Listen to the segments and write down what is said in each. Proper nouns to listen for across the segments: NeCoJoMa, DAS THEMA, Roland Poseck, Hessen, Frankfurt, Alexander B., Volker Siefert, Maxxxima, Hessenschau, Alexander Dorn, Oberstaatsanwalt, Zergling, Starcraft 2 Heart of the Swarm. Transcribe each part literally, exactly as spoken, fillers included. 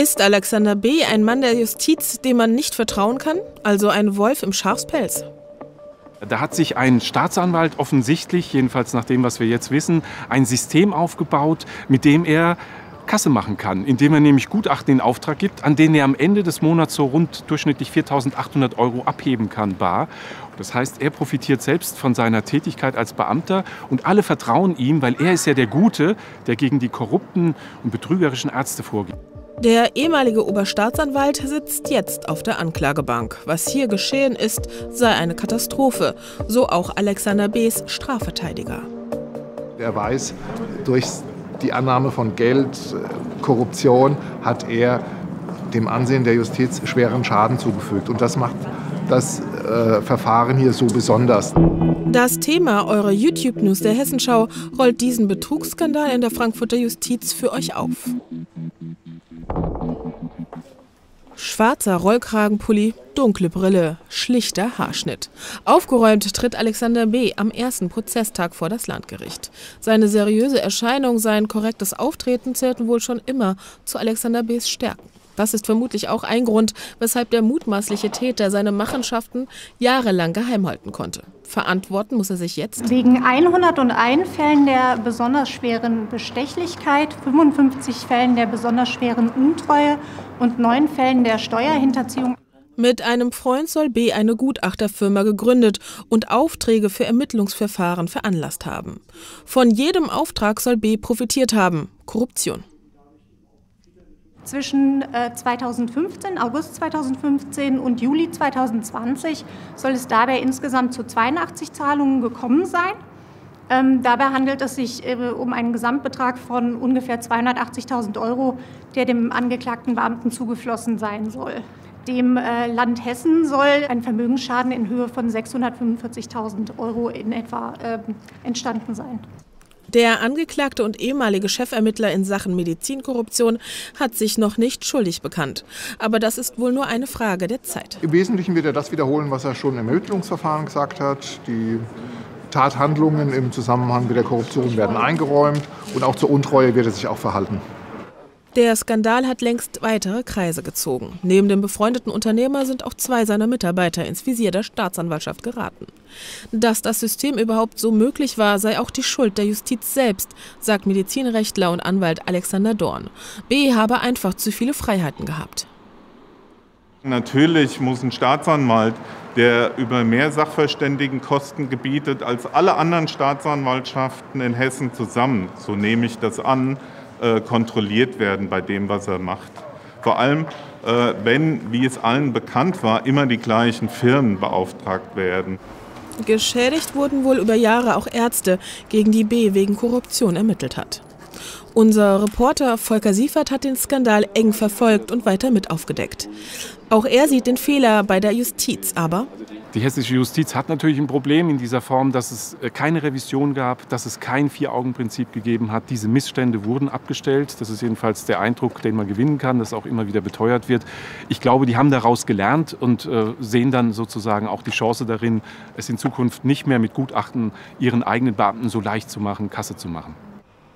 Ist Alexander B. ein Mann der Justiz, dem man nicht vertrauen kann? Also ein Wolf im Schafspelz? Da hat sich ein Staatsanwalt offensichtlich, jedenfalls nach dem, was wir jetzt wissen, ein System aufgebaut, mit dem er Kasse machen kann, indem er nämlich Gutachten in Auftrag gibt, an denen er am Ende des Monats so rund durchschnittlich viertausendachthundert Euro abheben kann, bar. Das heißt, er profitiert selbst von seiner Tätigkeit als Beamter und alle vertrauen ihm, weil er ist ja der Gute, der gegen die korrupten und betrügerischen Ärzte vorgeht. Der ehemalige Oberstaatsanwalt sitzt jetzt auf der Anklagebank. Was hier geschehen ist, sei eine Katastrophe, so auch Alexander B.'s Strafverteidiger. Er weiß, durch die Annahme von Geld, Korruption, hat er dem Ansehen der Justiz schweren Schaden zugefügt. Und das macht das äh, Verfahren hier so besonders. Das Thema, eure YouTube-News der Hessenschau, rollt diesen Betrugsskandal in der Frankfurter Justiz für euch auf. Schwarzer Rollkragenpulli, dunkle Brille, schlichter Haarschnitt. Aufgeräumt tritt Alexander B. am ersten Prozesstag vor das Landgericht. Seine seriöse Erscheinung, sein korrektes Auftreten zählten wohl schon immer zu Alexander B.'s Stärken. Das ist vermutlich auch ein Grund, weshalb der mutmaßliche Täter seine Machenschaften jahrelang geheim halten konnte. Verantworten muss er sich jetzt wegen hundertundeins Fällen der besonders schweren Bestechlichkeit, fünfundfünfzig Fällen der besonders schweren Untreue und neun Fällen der Steuerhinterziehung. Mit einem Freund soll B. eine Gutachterfirma gegründet und Aufträge für Ermittlungsverfahren veranlasst haben. Von jedem Auftrag soll B. profitiert haben. Korruption. Zwischen zweitausendfünfzehn, August zweitausendfünfzehn und Juli zweitausendzwanzig soll es dabei insgesamt zu zweiundachtzig Zahlungen gekommen sein. Ähm, dabei handelt es sich äh, um einen Gesamtbetrag von ungefähr zweihundertachtzigtausend Euro, der dem angeklagten Beamten zugeflossen sein soll. Dem äh, Land Hessen soll ein Vermögensschaden in Höhe von sechshundertfünfundvierzigtausend Euro in etwa äh, entstanden sein. Der angeklagte und ehemalige Chefermittler in Sachen Medizinkorruption hat sich noch nicht schuldig bekannt. Aber das ist wohl nur eine Frage der Zeit. Im Wesentlichen wird er das wiederholen, was er schon im Ermittlungsverfahren gesagt hat. Die Tathandlungen im Zusammenhang mit der Korruption werden eingeräumt und auch zur Untreue wird er sich auch verhalten. Der Skandal hat längst weitere Kreise gezogen. Neben dem befreundeten Unternehmer sind auch zwei seiner Mitarbeiter ins Visier der Staatsanwaltschaft geraten. Dass das System überhaupt so möglich war, sei auch die Schuld der Justiz selbst, sagt Medizinrechtler und Anwalt Alexander Dorn. B. habe einfach zu viele Freiheiten gehabt. Natürlich muss ein Staatsanwalt, der über mehr Sachverständigenkosten gebietet als alle anderen Staatsanwaltschaften in Hessen zusammen, so nehme ich das an, kontrolliert werden bei dem, was er macht. Vor allem, wenn, wie es allen bekannt war, immer die gleichen Firmen beauftragt werden. Geschädigt wurden wohl über Jahre auch Ärzte, gegen die B. wegen Korruption ermittelt hat. Unser Reporter Volker Siefert hat den Skandal eng verfolgt und weiter mit aufgedeckt. Auch er sieht den Fehler bei der Justiz, aber die hessische Justiz hat natürlich ein Problem in dieser Form, dass es keine Revision gab, dass es kein Vier-Augen-Prinzip gegeben hat. Diese Missstände wurden abgestellt. Das ist jedenfalls der Eindruck, den man gewinnen kann, dass auch immer wieder beteuert wird. Ich glaube, die haben daraus gelernt und äh, sehen dann sozusagen auch die Chance darin, es in Zukunft nicht mehr mit Gutachten ihren eigenen Beamten so leicht zu machen, Kasse zu machen.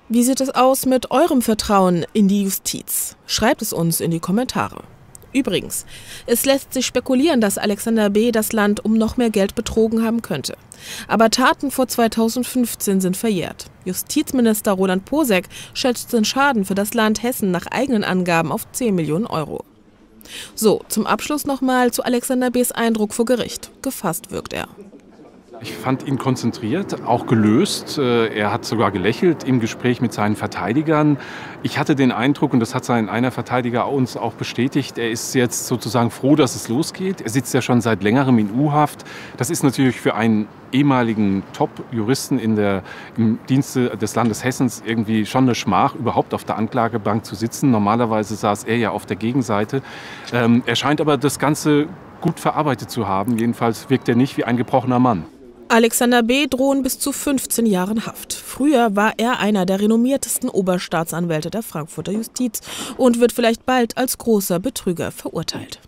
Wie sieht es aus mit eurem Vertrauen in die Justiz? Schreibt es uns in die Kommentare. Übrigens, es lässt sich spekulieren, dass Alexander B. das Land um noch mehr Geld betrogen haben könnte. Aber Taten vor zweitausendfünfzehn sind verjährt. Justizminister Roland Poseck schätzt den Schaden für das Land Hessen nach eigenen Angaben auf zehn Millionen Euro. So, zum Abschluss nochmal zu Alexander B.'s Eindruck vor Gericht. Gefasst wirkt er. Ich fand ihn konzentriert, auch gelöst. Er hat sogar gelächelt im Gespräch mit seinen Verteidigern. Ich hatte den Eindruck, und das hat sein einer Verteidiger uns auch bestätigt, er ist jetzt sozusagen froh, dass es losgeht. Er sitzt ja schon seit längerem in U-Haft. Das ist natürlich für einen ehemaligen Top-Juristen in der, im Dienste des Landes Hessens irgendwie schon eine Schmach, überhaupt auf der Anklagebank zu sitzen. Normalerweise saß er ja auf der Gegenseite. Er scheint aber das Ganze gut verarbeitet zu haben. Jedenfalls wirkt er nicht wie ein gebrochener Mann. Alexander B. drohen bis zu fünfzehn Jahren Haft. Früher war er einer der renommiertesten Oberstaatsanwälte der Frankfurter Justiz und wird vielleicht bald als großer Betrüger verurteilt.